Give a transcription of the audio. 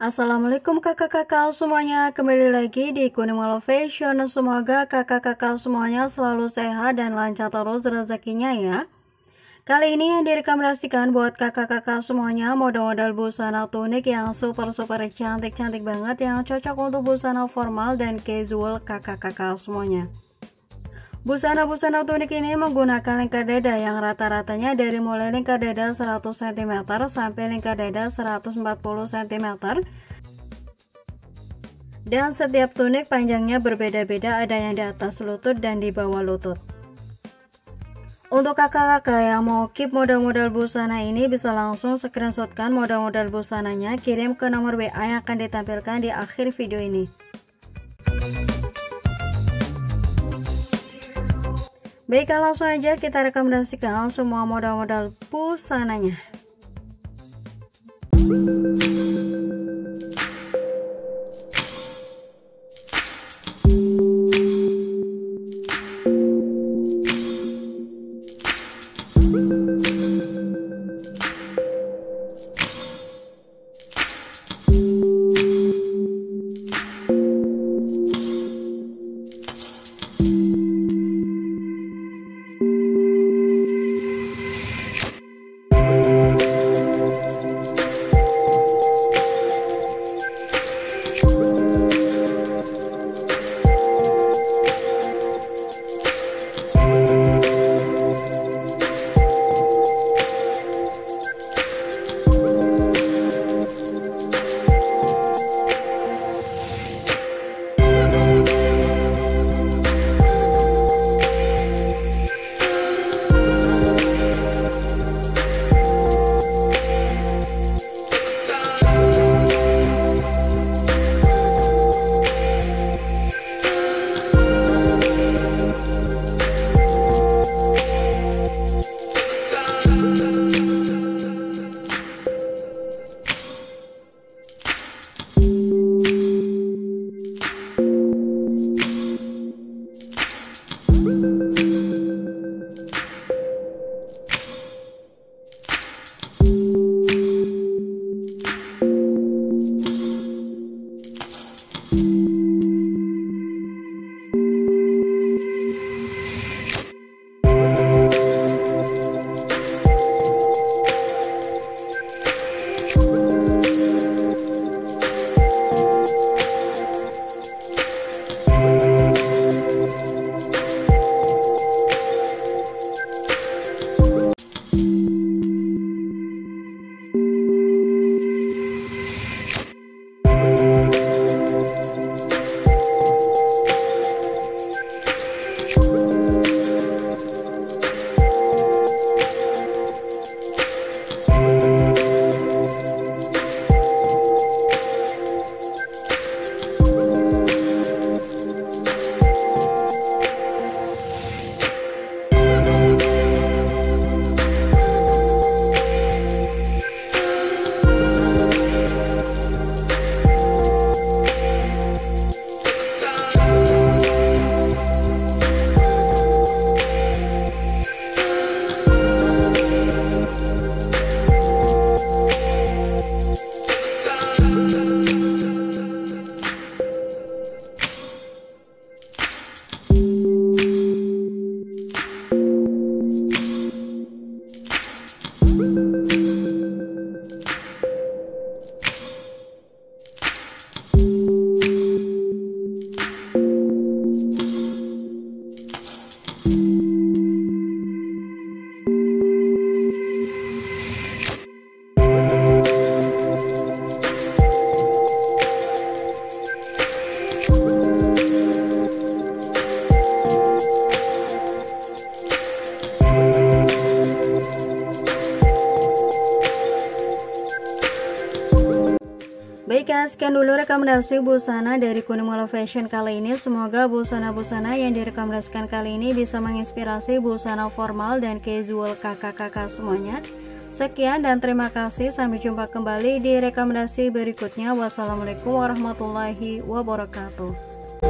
Assalamualaikum kakak-kakak semuanya, kembali lagi di Kuning Meylove Fashion. Semoga kakak-kakak semuanya selalu sehat dan lancar terus rezekinya ya. Kali ini yang direkomendasikan buat kakak-kakak semuanya model-model busana tunik yang super cantik-cantik banget, yang cocok untuk busana formal dan casual kakak-kakak semuanya. Busana-busana tunik ini menggunakan lingkar dada yang rata-ratanya dari mulai lingkar dada 100 cm sampai lingkar dada 140 cm. Dan setiap tunik panjangnya berbeda-beda, ada yang di atas lutut dan di bawah lutut. Untuk kakak-kakak yang mau keep model-model busana ini bisa langsung screenshotkan model-model busananya, kirim ke nomor WA yang akan ditampilkan di akhir video ini. Baik, langsung aja kita rekomendasikan semua model-model busananya. Baik guys, sekian dulu rekomendasi busana dari Kuning Meylove Fashion kali ini. Semoga busana-busana yang direkomendasikan kali ini bisa menginspirasi busana formal dan casual kakak-kakak semuanya. Sekian dan terima kasih. Sampai jumpa kembali di rekomendasi berikutnya. Wassalamualaikum warahmatullahi wabarakatuh.